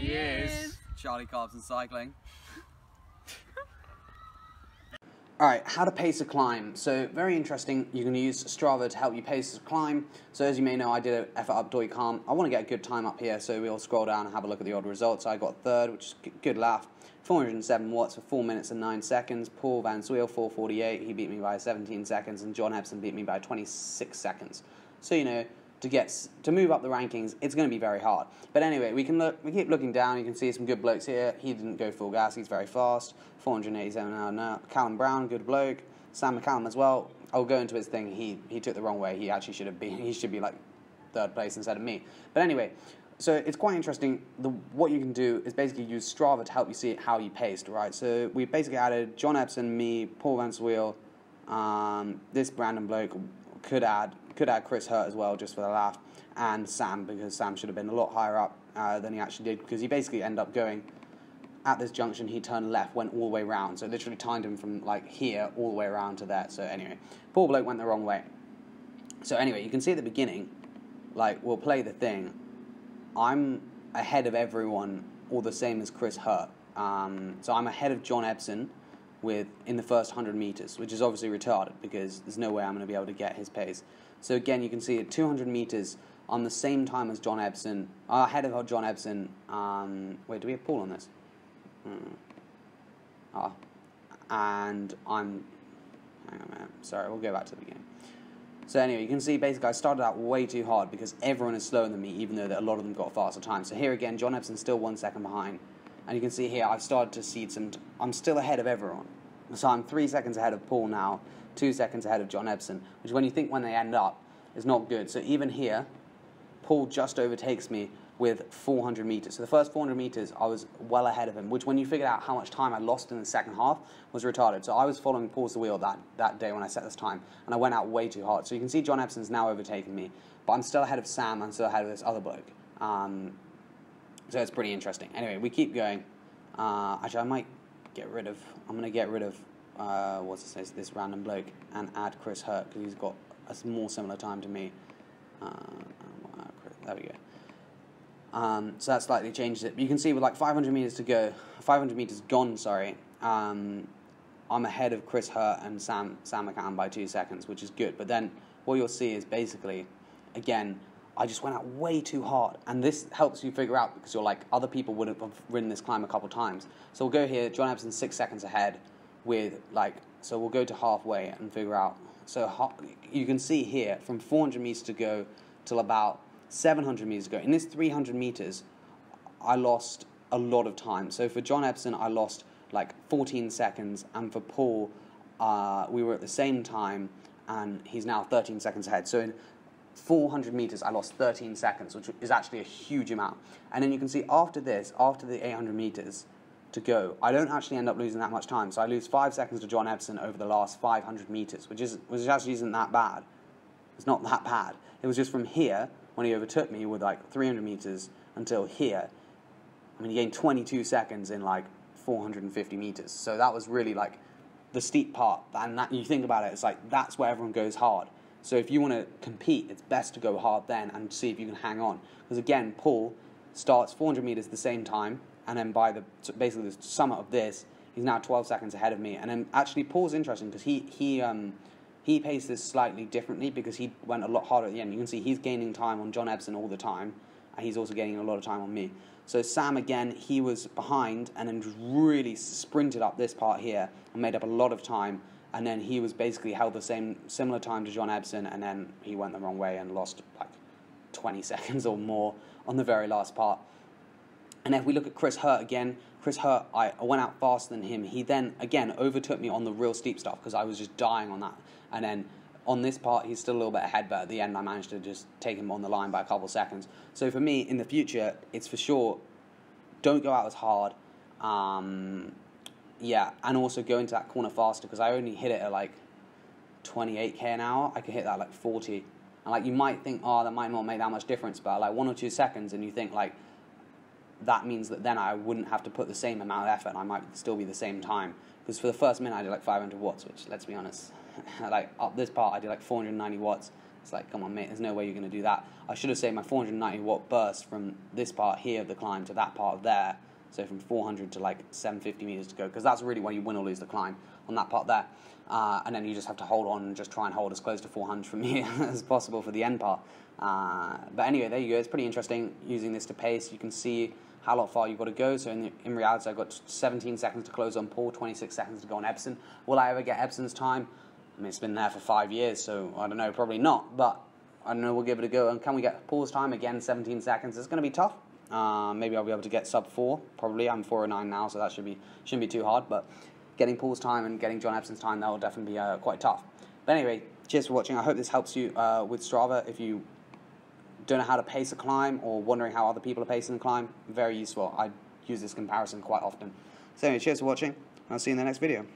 3 years. Charlie, Carbs and Cycling. Alright, how to pace a climb. So, very interesting, you're going to use Strava to help you pace a climb. So, as you may know, I did an effort up Doi Kham. I want to get a good time up here, so we'll scroll down and have a look at the odd results. I got third, which is good laugh. 407 watts for 4 minutes and 9 seconds. Paul Van Zuyle, 448. He beat me by 17 seconds, and John Ebsen beat me by 26 seconds. So, you know, to move up the rankings, it's going to be very hard. But anyway, we keep looking down. You can see some good blokes here. He didn't go full gas. He's very fast. 487 an hour. Callum Brown, good bloke. Sam McCallum as well. I'll go into his thing. He took the wrong way. He actually should have been. He should be like third place instead of me. But anyway, so it's quite interesting. What you can do is basically use Strava to help you see how you paced, right? So we basically added John Ebsen, me, Paul Van Zuyle, this random bloke. Could add Chris Hurt as well, just for the laugh, and Sam, because Sam should have been a lot higher up than he actually did, because he basically ended up going at this junction. He turned left, went all the way round, so literally timed him from like here all the way around to there. So anyway, poor bloke went the wrong way. So anyway, you can see at the beginning, like, we'll play the thing. I'm ahead of everyone, all the same as Chris Hurt. So I'm ahead of John Ebsen in the first 100 meters, which is obviously retarded because there's no way I'm going to be able to get his pace. So again, you can see at 200 meters, I'm the same time as John Ebsen, ahead of John Ebsen. Wait, do we have Paul on this? And I'm, hang on a minute, sorry, we'll go back to the beginning. So anyway, you can see basically I started out way too hard because everyone is slower than me, even though a lot of them got faster time. So here again, John Ebsen still 1 second behind. And you can see here, I've started to cede some. I'm still ahead of everyone. So I'm 3 seconds ahead of Paul now, 2 seconds ahead of John Ebsen, which when you think when they end up, is not good. So even here, Paul just overtakes me with 400 meters. So the first 400 meters, I was well ahead of him, which when you figured out how much time I lost in the second half, was retarded. So I was following Paul's wheel that day when I set this time, and I went out way too hard. So you can see John Ebsen's now overtaken me, but I'm still ahead of Sam, I'm still ahead of this other bloke. So it's pretty interesting. Anyway, we keep going. Actually, I might get rid of... I'm going to get rid of, this random bloke and add Chris Hurt, because he's got a more similar time to me. There we go. So that slightly changes it. But you can see with, like, 500 meters to go... 500 meters gone, sorry. I'm ahead of Chris Hurt and Sam McCann by 2 seconds, which is good. But then what you'll see is basically, again... I just went out way too hard, and this helps you figure out, because you're like, other people would have ridden this climb a couple times. So we'll go here, John Ebsen 6 seconds ahead with, like, so we'll go to halfway and figure out. So you can see here, from 400 meters to go till about 700 meters to go. In this 300 meters, I lost a lot of time. So for John Ebsen, I lost like 14 seconds, and for Paul, we were at the same time, and he's now 13 seconds ahead. So in 400 meters, I lost 13 seconds, which is actually a huge amount. And then you can see after this, after the 800 meters to go, I don't actually end up losing that much time. So I lose 5 seconds to John Ebsen over the last 500 meters, which actually isn't that bad. It's not that bad. It was just from here, when he overtook me with like 300 meters until here. I mean, he gained 22 seconds in like 450 meters. So that was really like the steep part. And that, you think about it, it's like that's where everyone goes hard. So if you want to compete, it's best to go hard then and see if you can hang on. Because again, Paul starts 400 meters at the same time, and then by the summit of this, he's now 12 seconds ahead of me. And then actually, Paul's interesting because he paced this slightly differently, because he went a lot harder at the end. You can see he's gaining time on John Ebsen all the time, and he's also gaining a lot of time on me. So Sam, again, he was behind and then really sprinted up this part here and made up a lot of time. And then he was basically held the similar time to John Ebsen, and then he went the wrong way and lost like 20 seconds or more on the very last part. And if we look at Chris Hurt again, Chris Hurt, I went out faster than him. He then, again, overtook me on the real steep stuff because I was just dying on that. And then on this part, he's still a little bit ahead, but at the end I managed to just take him on the line by a couple seconds. So for me, in the future, it's for sure, don't go out as hard. Yeah, and also go into that corner faster, because I only hit it at like 28k an hour. I could hit that at like 40. And like, you might think, oh, that might not make that much difference, but like 1 or 2 seconds, and you think like, that means that then I wouldn't have to put the same amount of effort, and I might still be the same time. Because for the first minute I did like 500 watts, which, let's be honest, like up this part I did like 490 watts, It's like, come on, mate, there's no way you're going to do that. I should have saved my 490-watt burst from this part here of the climb to that part there, so from 400 to like 750 meters to go, because that's really where you win or lose the climb, on that part there. And then you just have to hold on and just try and hold as close to 400 from here as possible for the end part. But anyway, there you go. It's pretty interesting using this to pace. You can see how far you've got to go. So in reality, I've got 17 seconds to close on Paul, 26 seconds to go on Ebsen. Will I ever get Ebsen's time? I mean, it's been there for 5 years, so I don't know, probably not. But I don't know, we'll give it a go. And can we get Paul's time again, 17 seconds? It's going to be tough. Maybe I'll be able to get sub 4, probably. I'm 4.09 now, so that shouldn't be too hard. But getting Paul's time and getting John Ebsen's time, that will definitely be quite tough. But anyway, cheers for watching. I hope this helps you with Strava. If you don't know how to pace a climb or wondering how other people are pacing a climb, very useful. I use this comparison quite often. So anyway, cheers for watching, and I'll see you in the next video.